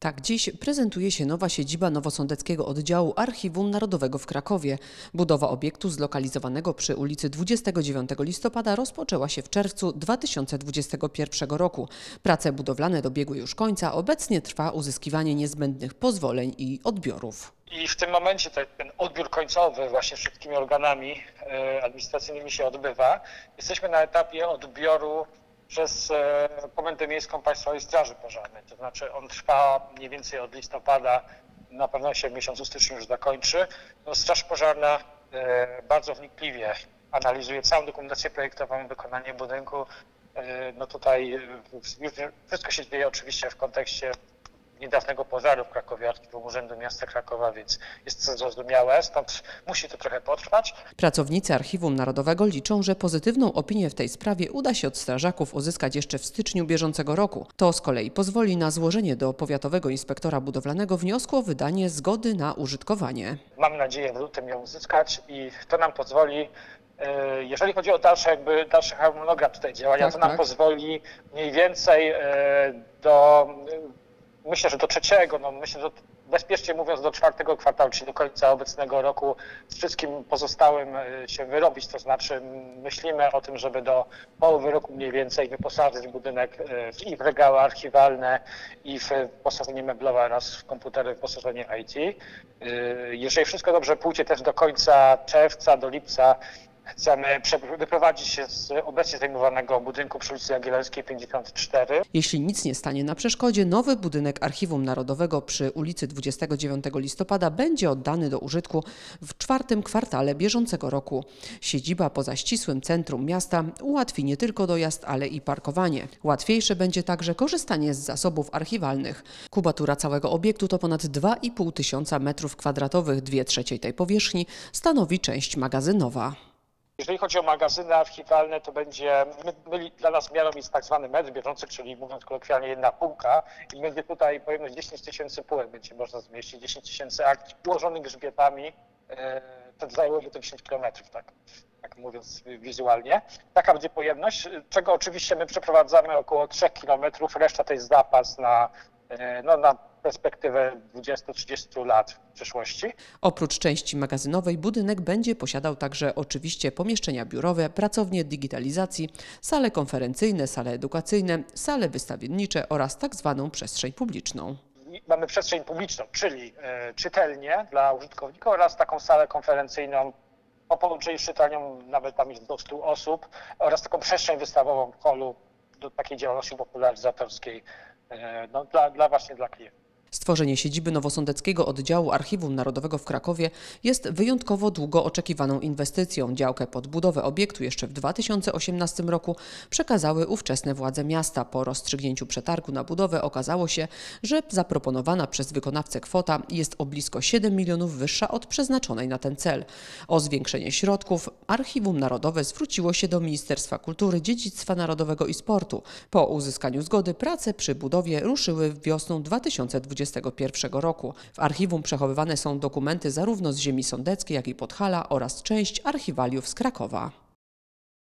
Tak dziś prezentuje się nowa siedziba Nowosądeckiego Oddziału Archiwum Narodowego w Krakowie. Budowa obiektu zlokalizowanego przy ulicy 29 listopada rozpoczęła się w czerwcu 2021 roku. Prace budowlane dobiegły już końca, obecnie trwa uzyskiwanie niezbędnych pozwoleń i odbiorów. I w tym momencie ten odbiór końcowy właśnie wszystkimi organami administracyjnymi się odbywa. Jesteśmy na etapie odbioru przez Komendę Miejską Państwowej Straży Pożarnej. To znaczy on trwa mniej więcej od listopada, na pewno się w miesiącu styczniu już zakończy. No, Straż Pożarna bardzo wnikliwie analizuje całą dokumentację projektową, wykonanie budynku. No tutaj wszystko się dzieje oczywiście w kontekście niedawnego pożaru w Krakowie, Archiwum Urzędu Miasta Krakowa, więc jest to zrozumiałe, stąd musi to trochę potrwać. Pracownicy Archiwum Narodowego liczą, że pozytywną opinię w tej sprawie uda się od strażaków uzyskać jeszcze w styczniu bieżącego roku. To z kolei pozwoli na złożenie do Powiatowego Inspektora Budowlanego wniosku o wydanie zgody na użytkowanie. Mam nadzieję w lutym ją uzyskać i to nam pozwoli, jeżeli chodzi o dalszy harmonogram tutaj działania, to nam pozwoli mniej więcej myślę, że do trzeciego, bezpiecznie mówiąc do czwartego kwartału, czyli do końca obecnego roku z wszystkim pozostałym się wyrobić, to znaczy myślimy o tym, żeby do połowy roku mniej więcej wyposażyć budynek i w regały archiwalne, i w wyposażenie meblowe oraz w komputery, wyposażenie IT. Jeżeli wszystko dobrze pójdzie, też do końca czerwca, do lipca chcemy wyprowadzić się z obecnie zajmowanego budynku przy ulicy Jagiellońskiej 54. Jeśli nic nie stanie na przeszkodzie, nowy budynek Archiwum Narodowego przy ulicy 29 listopada będzie oddany do użytku w czwartym kwartale bieżącego roku. Siedziba poza ścisłym centrum miasta ułatwi nie tylko dojazd, ale i parkowanie. Łatwiejsze będzie także korzystanie z zasobów archiwalnych. Kubatura całego obiektu to ponad 2500 m², 2/3 tej powierzchni stanowi część magazynowa. Jeżeli chodzi o magazyny archiwalne, to będzie dla nas miarą jest tak zwany metr bieżący, czyli mówiąc kolokwialnie jedna półka i będzie tutaj pojemność 10 000 półek, będzie można zmieścić 10 000 akt ułożonych grzbietami, to zajęłoby to 10 km, tak mówiąc wizualnie. Taka będzie pojemność, czego oczywiście my przeprowadzamy około 3 km, reszta to jest zapas na perspektywę 20-30 lat w przyszłości. Oprócz części magazynowej budynek będzie posiadał także oczywiście pomieszczenia biurowe, pracownie digitalizacji, sale konferencyjne, sale edukacyjne, sale wystawiennicze oraz tak zwaną przestrzeń publiczną. Mamy przestrzeń publiczną, czyli czytelnię dla użytkowników oraz taką salę konferencyjną, o połączeniu z czytelnią nawet tam jest do 100 osób oraz taką przestrzeń wystawową w holu do takiej działalności popularyzatorskiej dla klientów. Stworzenie siedziby Nowosądeckiego Oddziału Archiwum Narodowego w Krakowie jest wyjątkowo długo oczekiwaną inwestycją. Działkę pod budowę obiektu jeszcze w 2018 roku przekazały ówczesne władze miasta. Po rozstrzygnięciu przetargu na budowę okazało się, że zaproponowana przez wykonawcę kwota jest o blisko 7 milionów wyższa od przeznaczonej na ten cel. O zwiększenie środków Archiwum Narodowe zwróciło się do Ministerstwa Kultury, Dziedzictwa Narodowego i Sportu. Po uzyskaniu zgody prace przy budowie ruszyły wiosną 2021 roku. W archiwum przechowywane są dokumenty zarówno z ziemi sądeckiej, jak i Podhala oraz część archiwaliów z Krakowa.